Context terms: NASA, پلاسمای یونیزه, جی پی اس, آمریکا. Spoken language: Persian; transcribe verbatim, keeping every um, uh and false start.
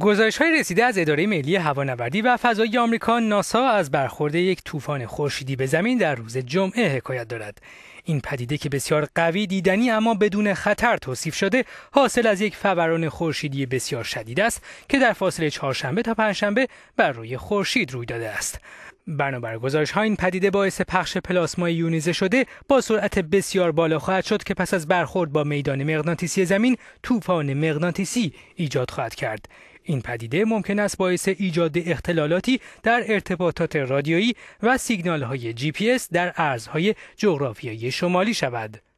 گزارش‌های رسیده از اداره ملی هوانوردی و فضای آمریکا ناسا از برخورد یک طوفان خورشیدی به زمین در روز جمعه حکایت دارد. این پدیده که بسیار قوی دیدنی اما بدون خطر توصیف شده، حاصل از یک فوران خورشیدی بسیار شدید است که در فاصله چهارشنبه تا پنجشنبه بر روی خورشید روی داده است. بنابر گزارش‌ها این پدیده باعث پخش پلاسمای یونیزه شده با سرعت بسیار بالا خواهد شد که پس از برخورد با میدان مغناطیسی زمین طوفان مغناطیسی ایجاد خواهد کرد. این پدیده ممکن است باعث ایجاد اختلالاتی در ارتباطات رادیویی و سیگنال‌های جی پی اس در ارزهای جغرافیایی شمالی شود.